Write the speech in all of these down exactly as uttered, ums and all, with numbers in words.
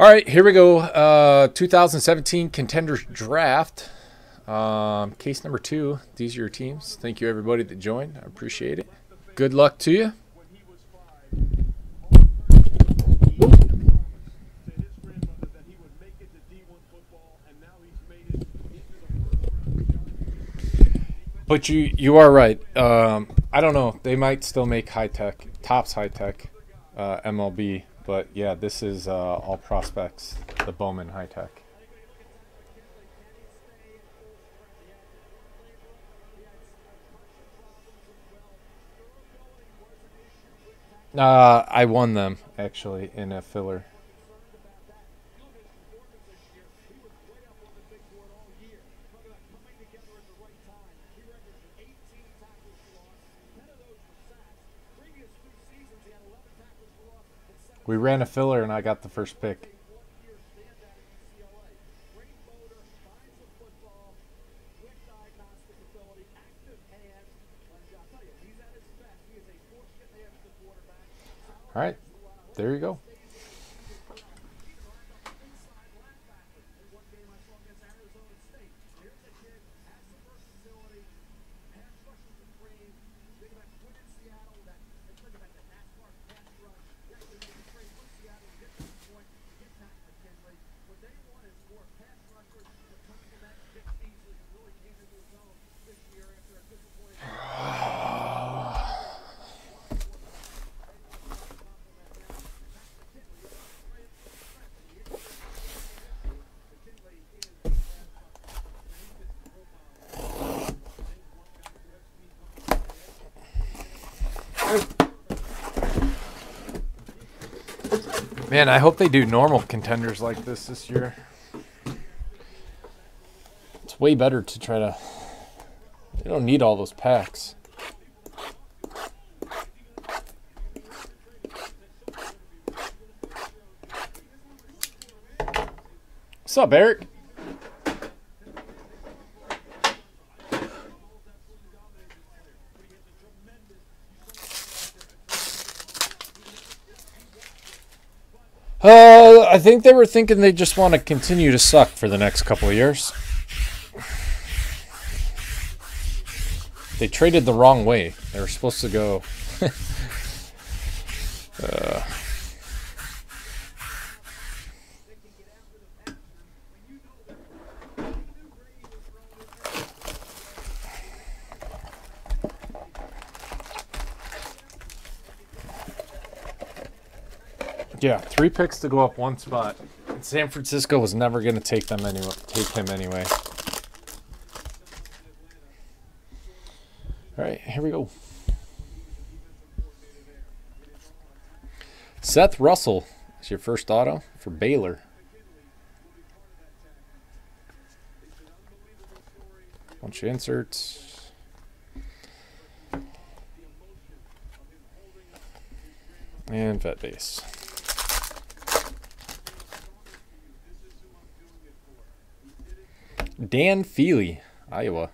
All right, here we go. Uh, two thousand seventeen Contenders Draft. Um, case number two. These are your teams. Thank you, everybody that joined. I appreciate it. Good luck to you. But you, you are right. Um, I don't know. They might still make high tech, Topps high tech, uh, M L B. But yeah, this is uh, all prospects, the Bowman high tech. Uh, I won them, actually, in a filler. We ran a filler and I got the first pick. All right, there you go. Man, I hope they do normal contenders like this this year. It's way better to try to... You don't need all those packs. What's up, Eric? Uh, I think they were thinking they just want to continue to suck for the next couple of years. They traded the wrong way. They were supposed to go... uh... Yeah, three picks to go up one spot. And San Francisco was never going to take them anyway. Take him anyway. All right, here we go. Seth Russell is your first auto for Baylor. Bunch of inserts. And vet base. Dan Feely, Iowa.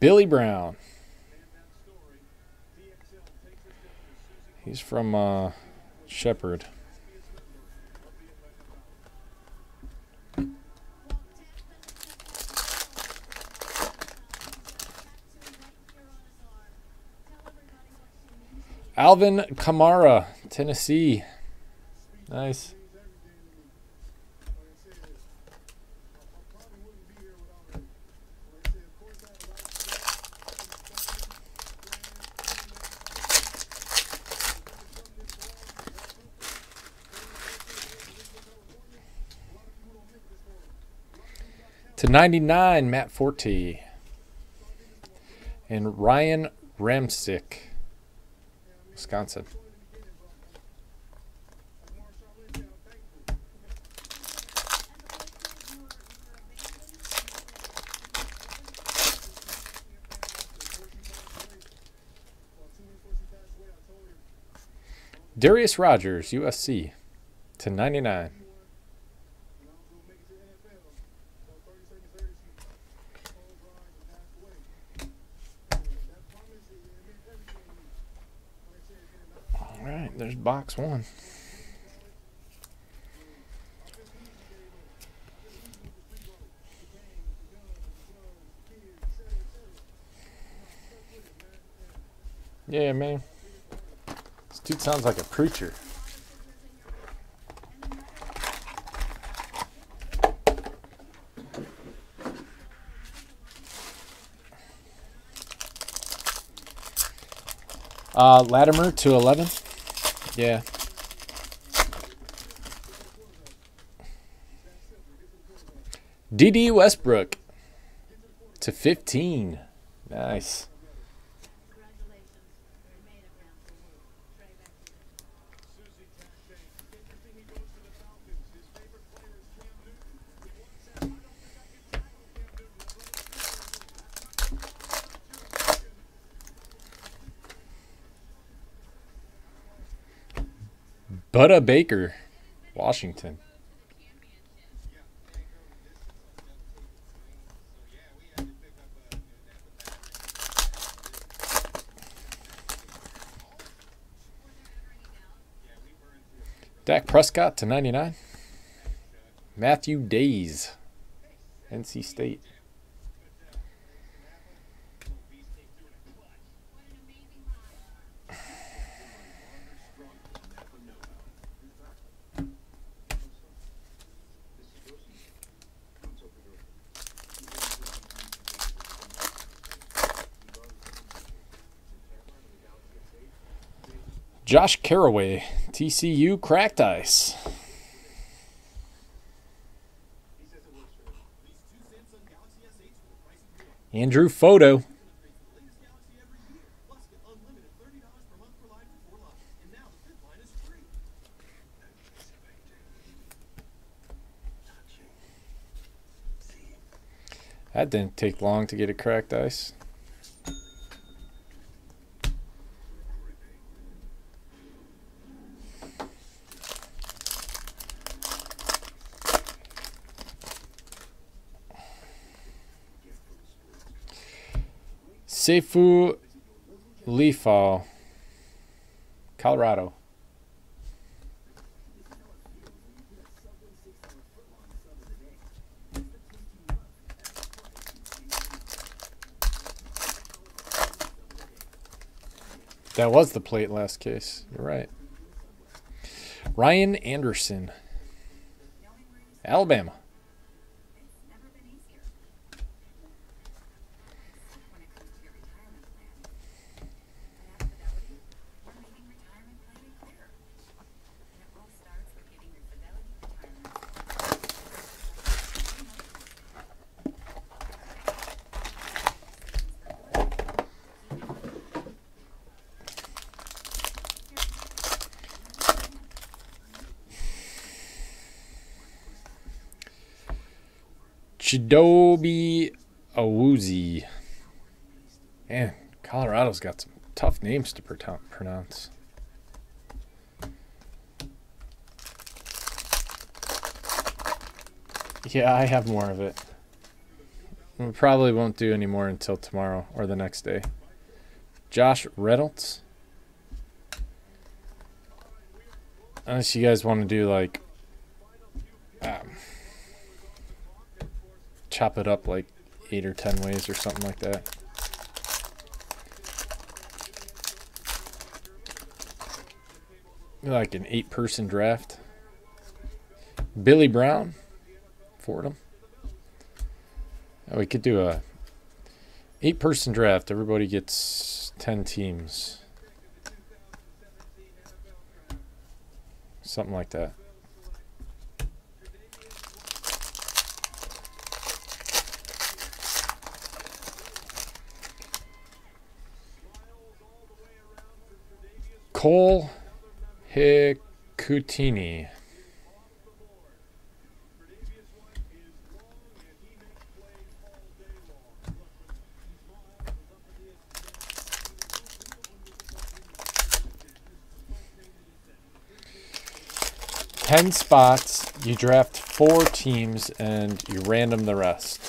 Billy Brown. He's from uh, Shepherd. Alvin Kamara, Tennessee. Nice. To ninety-nine, Matt Forte. And Ryan Ramsick. Wisconsin. Darius Rogers, U S C, to ninety-nine. All right, there's box one. Yeah, man. This dude sounds like a preacher. Uh, Latimer to eleven. Yeah. D D Westbrook to fifteen. Nice. Budda Baker, Washington. Dak Prescott to ninety-nine. Matthew Dayes, N C State. Josh Caraway, T C U, cracked ice. Andrew Photo. That didn't take long to get a cracked ice. Seifu Liufau, Colorado. That was the plate last case. You're right. Ryan Anderson, Alabama. Chidobe Awuzie. Man, Colorado's got some tough names to pronounce. Yeah, I have more of it. We probably won't do any more until tomorrow or the next day. Josh Reynolds. Unless you guys want to do like... Um, chop it up like eight or ten ways or something like that. Like an eight-person draft. Billy Brown, Fordham. Oh, we could do a eight-person draft. Everybody gets ten teams. Something like that. Cole Hikutini. ten spots, you draft four teams, and you random the rest.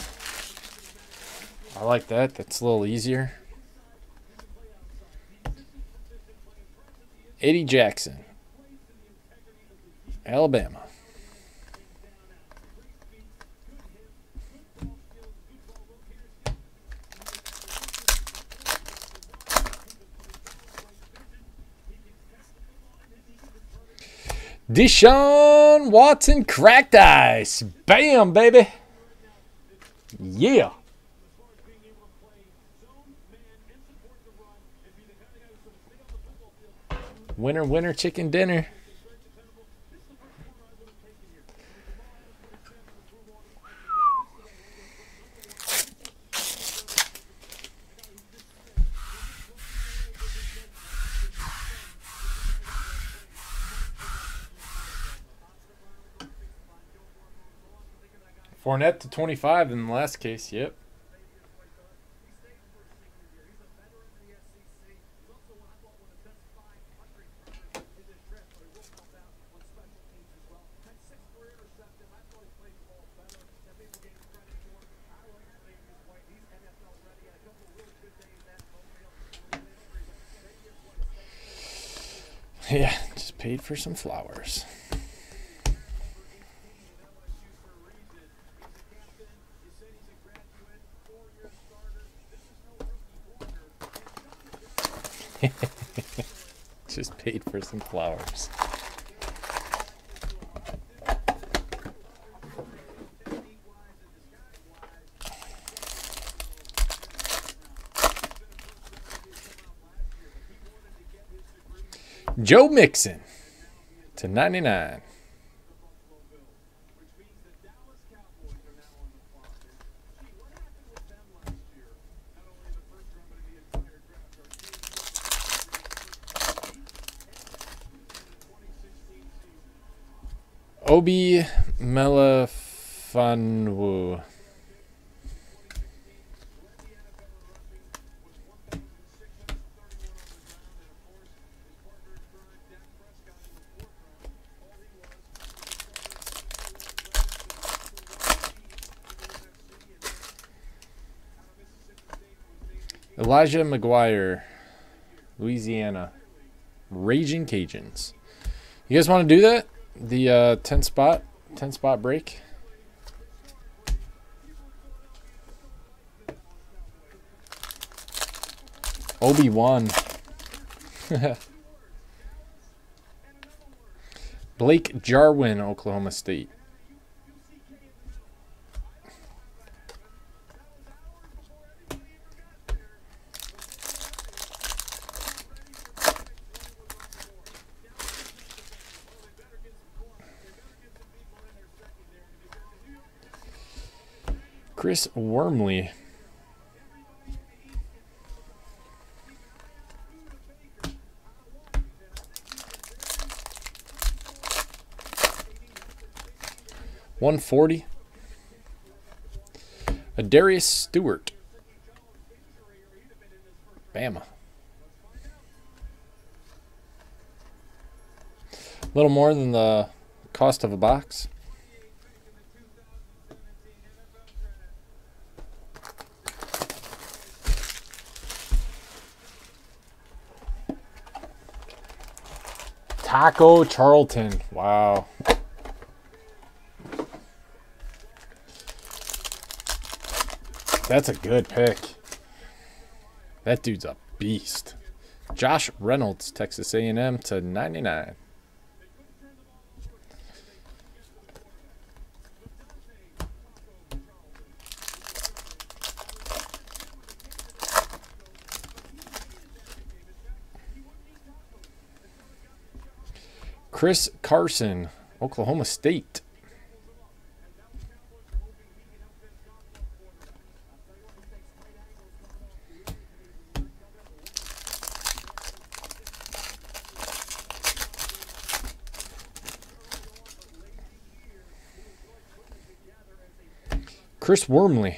I like that. That's a little easier. Eddie Jackson, Alabama. Deshaun Watson cracked ice. Bam, baby. Yeah. Winner, winner, chicken dinner. Fournette to twenty-five in the last case, yep. Yeah, just paid for some flowers. Just paid for some flowers. Joe Mixon to ninety-nine. Obi Melifonwu. Elijah McGuire, Louisiana. Raging Cajuns. You guys want to do that? The uh, ten spot break. Obi-Wan. Blake Jarwin, Oklahoma State. Chris Wormley. one forty. A Darius Stewart. Bama. A little more than the cost of a box. Taco Charlton. Wow. That's a good pick. That dude's a beast. Josh Reynolds, Texas A and M to ninety-nine. Chris Carson, Oklahoma State. Chris Wormley.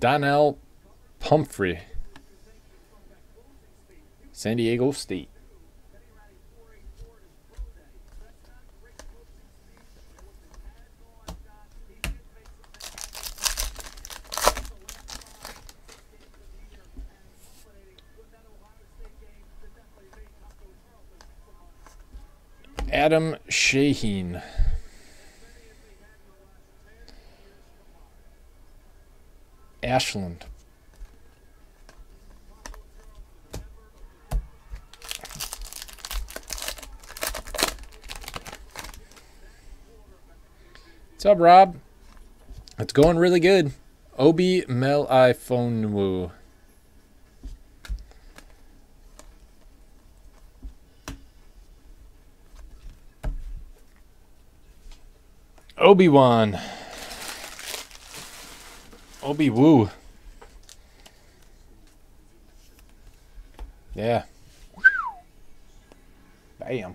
Donnell Pumphrey, San Diego State. Adam Shaheen. Ashland. What's up, Rob? It's going really good. Obi Melifonwu. Obi-Wan. Obi-Woo. Yeah. Bam.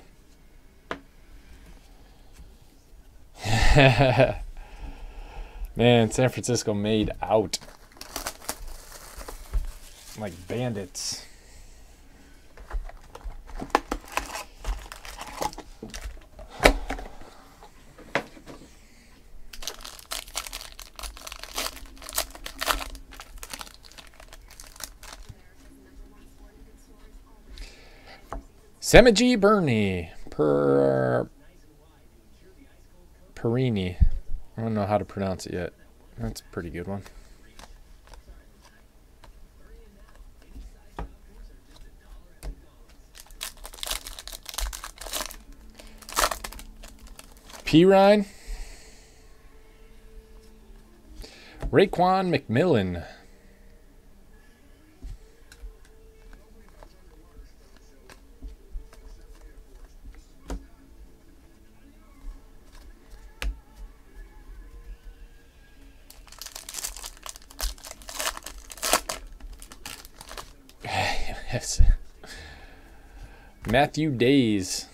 Man, San Francisco made out like bandits. Semaji Bernie, per Perini. I don't know how to pronounce it yet. That's a pretty good one. P. Ryan, Raekwon McMillan. Matthew Dayes.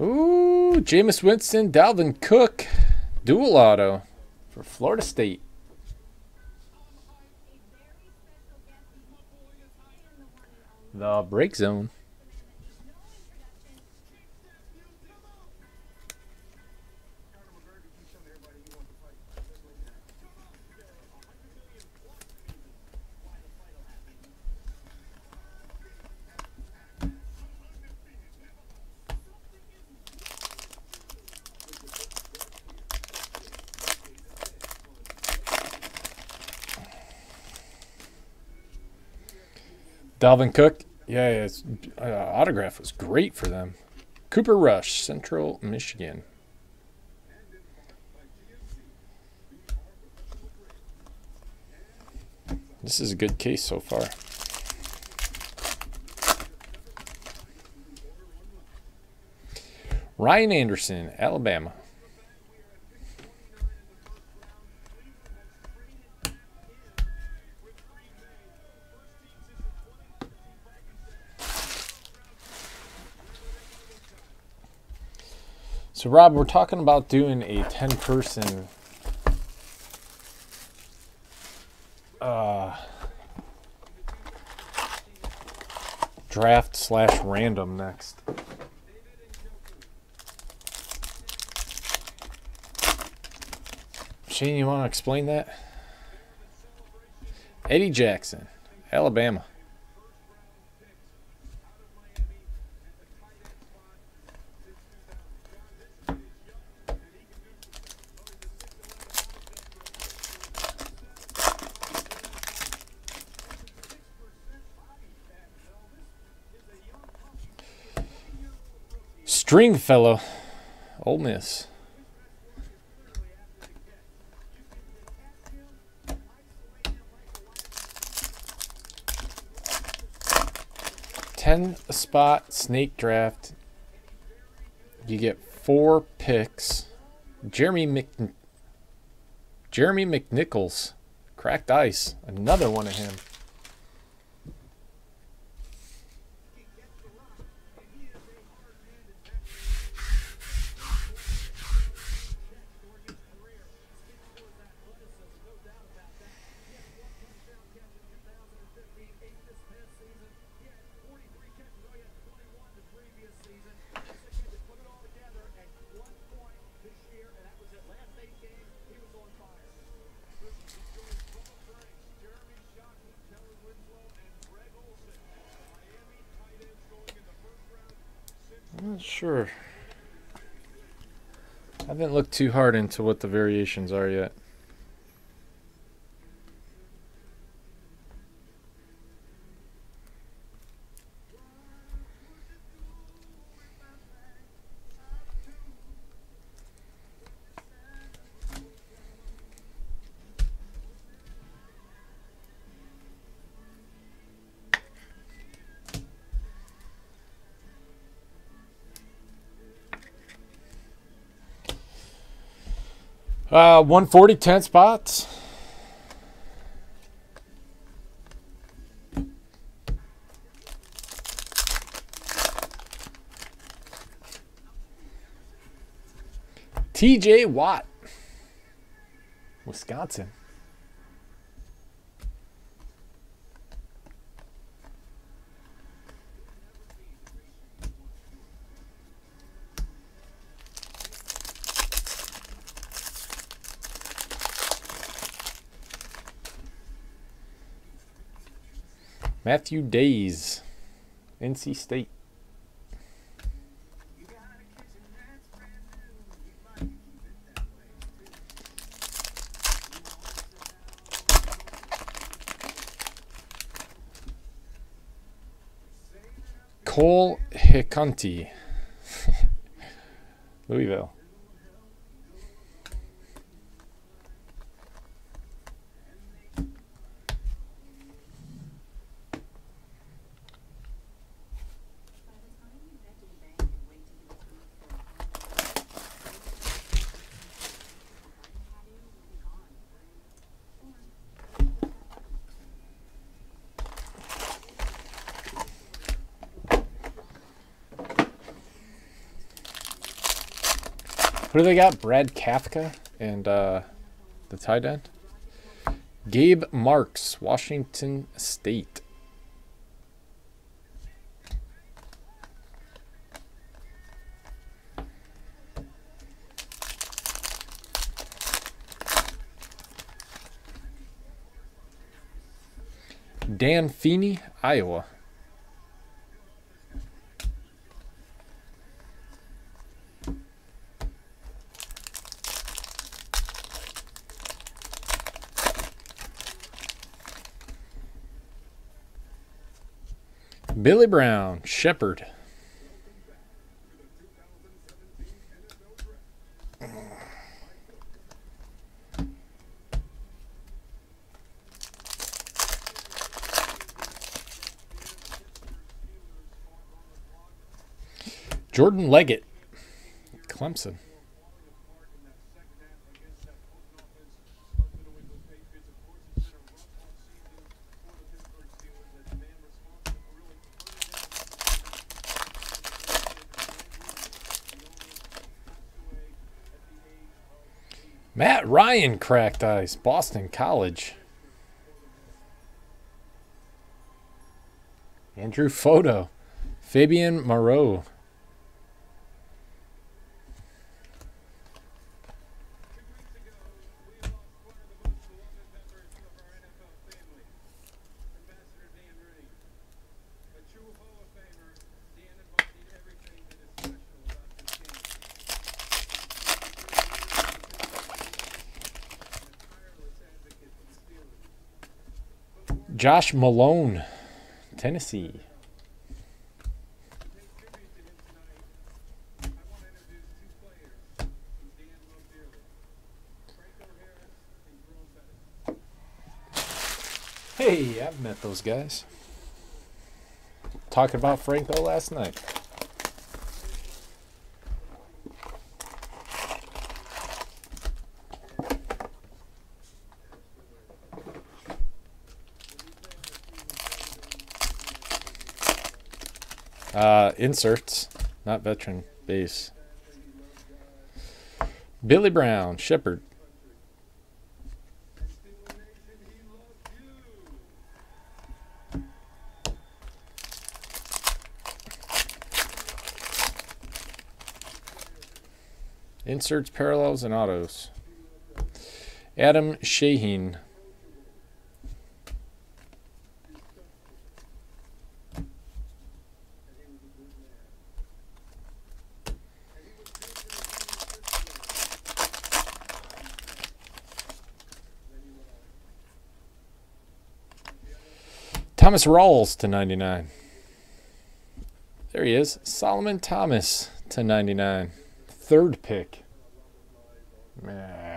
Ooh, Jameis Winston, Dalvin Cook, dual auto. For Florida State. The break zone. Dalvin Cook, yeah, his uh, autograph was great for them. Cooper Rush, Central Michigan. This is a good case so far. Ryan Anderson, Alabama. So, Rob, we're talking about doing a ten-person uh, draft slash random next. Shane, you want to explain that? Eddie Jackson, Alabama. Stringfellow, Ole Miss. ten spot snake draft you get four picks. Jeremy Mc... Jeremy McNichols. Cracked ice. Another one of him. Sure. I haven't looked too hard into what the variations are yet. Uh, one forty, ten spots. T J Watt, Wisconsin. Matthew Dayes, N C State. Cole Hikutini, Louisville. What do they got? Brad Kafka and uh, the tight end. Gabe Marks, Washington State. Dan Feeney, Iowa. Billy Brown, Shepherd. Jordan Leggett, Clemson. Matt Ryan, cracked ice, Boston College. Andrew Photo, Fabian Moreau. Josh Malone, Tennessee. Hey, I've met those guys. Talking about Franco last night. Uh, inserts, not veteran, base. Billy Brown, Shepherd. Inserts, parallels, and autos. Adam Shaheen. Thomas Rawls to ninety-nine. There he is. Solomon Thomas to ninety-nine. Third pick. Meh.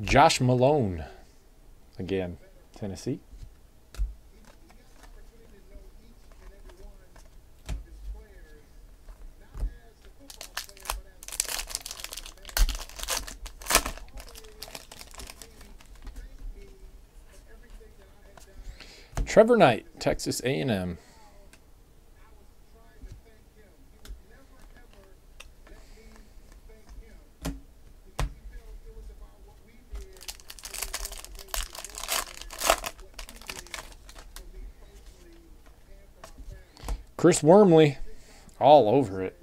Josh Malone, again, Tennessee. Trevor Knight, Texas A and M. Chris Wormley, all over it.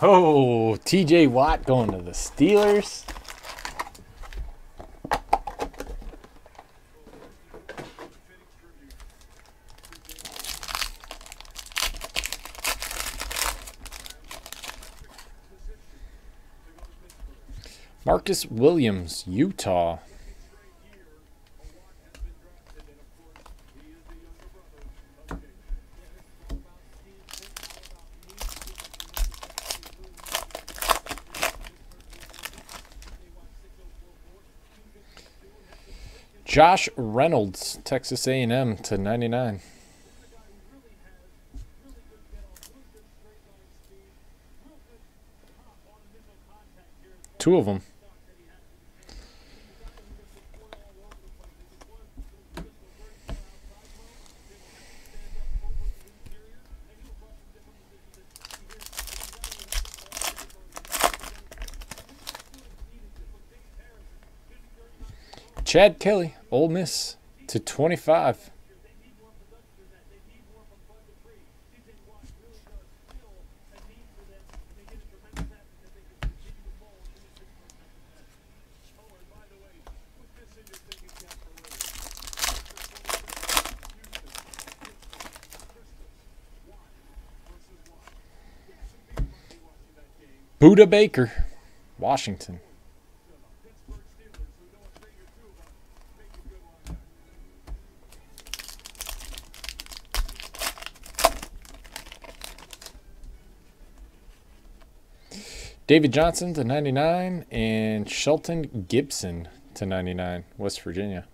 Oh, T J Watt going to the Steelers. Marcus Williams, Utah. Josh Reynolds, Texas A and M to ninety-nine. Two of them. Chad Kelly, Ole Miss, to twenty-five. Budda Baker, Washington. David Johnson to ninety-nine and Shelton Gibson to ninety-nine, West Virginia.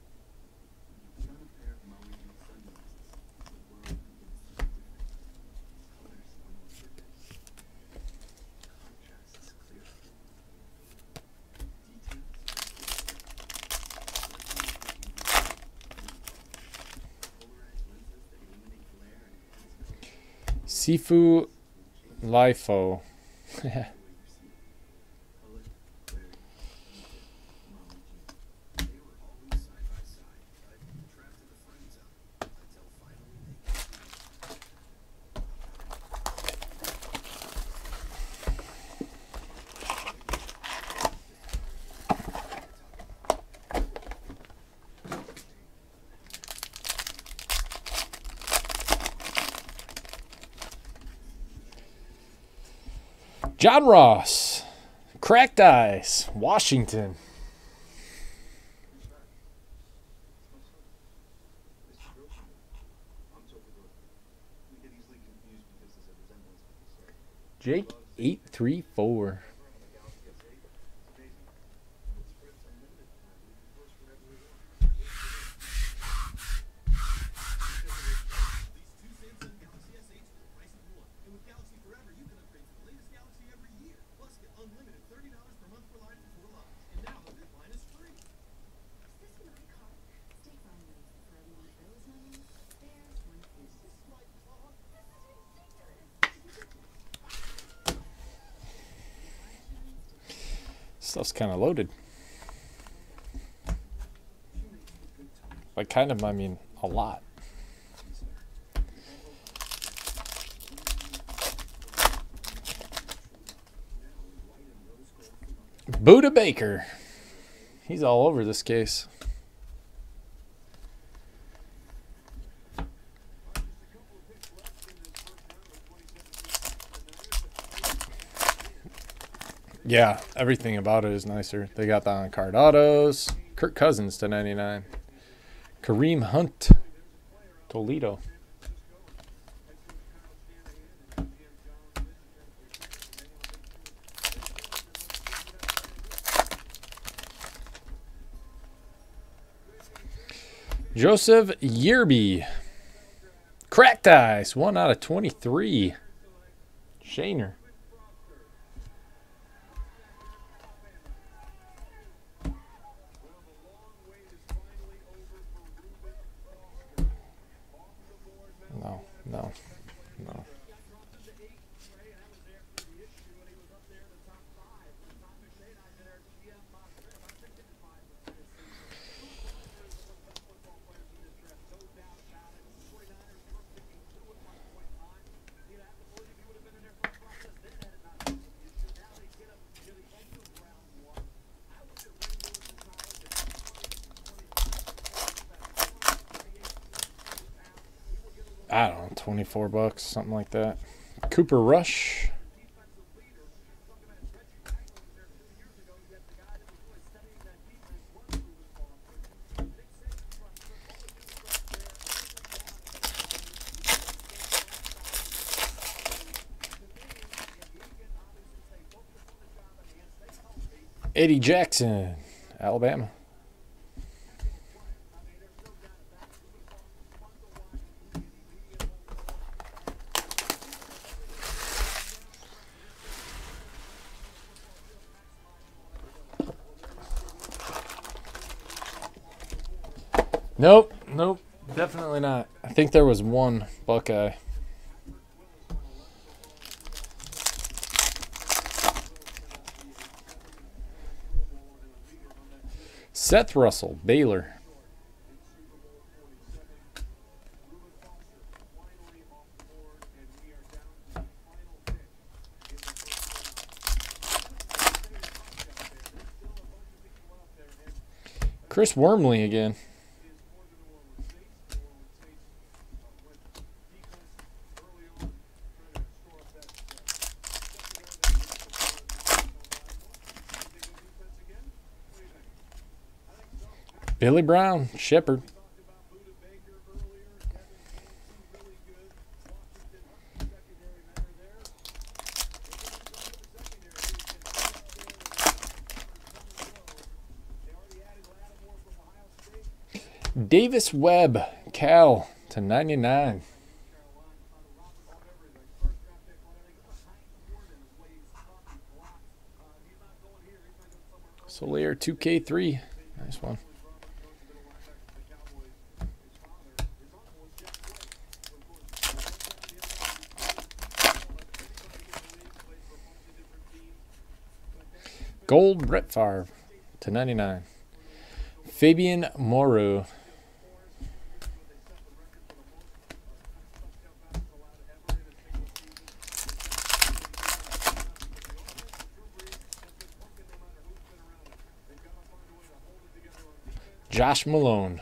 Seifu Liufau. John Ross, Cracked Eyes, Washington. Jake eight three four. Stuff's kind of loaded. Like kind of, I mean, a lot. Budda Baker. He's all over this case. Yeah, everything about it is nicer. They got the on-card autos. Kirk Cousins to ninety-nine. Kareem Hunt, Toledo. Joseph Yearby. Cracked ice, one out of twenty-three. Shaner. No, no. I don't know, twenty-four bucks, something like that. Cooper Rush. Eddie Jackson, Alabama. Nope, nope, definitely not. I think there was one Buckeye. Seth Russell, Baylor. Chris Wormley again. Billy Brown, Shepherd. Davis Webb, Cal to ninety-nine. Solier two K three, nice one. Gold Brett Favre to ninety-nine. Fabian Moreau. Josh Malone.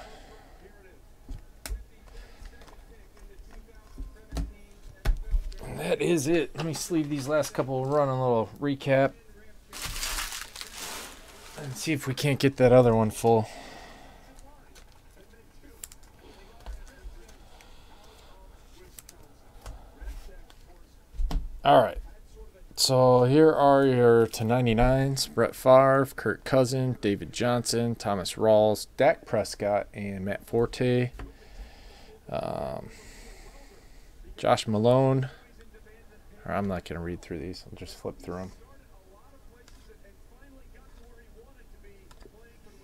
And that is it. Let me sleeve these last couple, run a little recap. And see if we can't get that other one full. All right. So here are your to ninety-nines. Brett Favre, Kirk Cousins, David Johnson, Thomas Rawls, Dak Prescott, and Matt Forte. Um, Josh Malone. Or I'm not going to read through these. I'll just flip through them.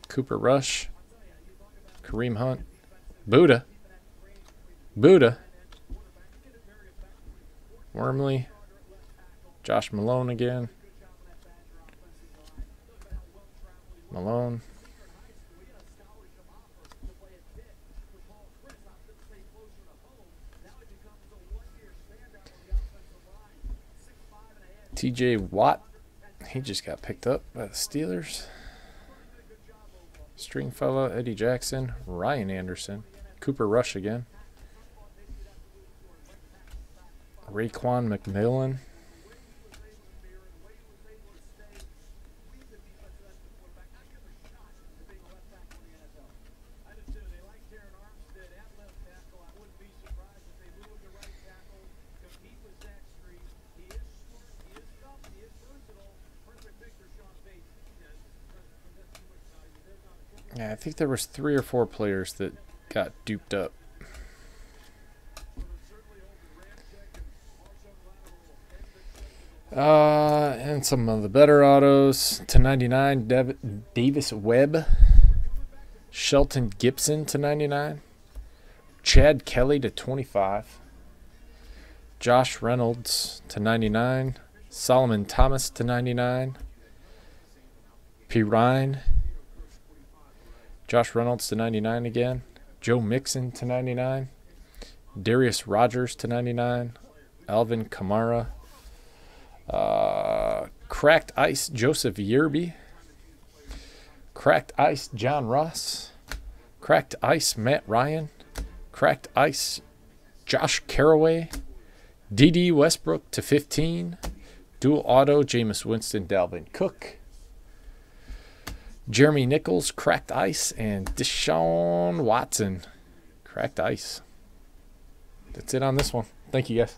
Cooper Rush. Kareem Hunt. Budda. Budda. Wormley. Josh Malone again. Malone. T J Watt. He just got picked up by the Steelers. Stringfellow, Eddie Jackson, Ryan Anderson, Cooper Rush again. Raekwon McMillan. Yeah, I think there was three or four players that got duped up. Uh, and some of the better autos. to ninety-nine, Dav Davis Webb. Shelton Gibson to ninety-nine. Chad Kelly to twenty-five. Josh Reynolds to ninety-nine. Solomon Thomas to ninety-nine. P. Ryan. Josh Reynolds to ninety-nine again. Joe Mixon to ninety-nine. Darius Rogers to ninety-nine. Alvin Kamara. Uh, Cracked Ice Joseph Yerby. Cracked Ice John Ross. Cracked Ice Matt Ryan. Cracked Ice Josh Caraway. D D Westbrook to fifteen. Dual Auto Jameis Winston, Dalvin Cook. Jeremy Nichols, Cracked Ice, and Deshaun Watson, Cracked Ice. That's it on this one. Thank you, guys.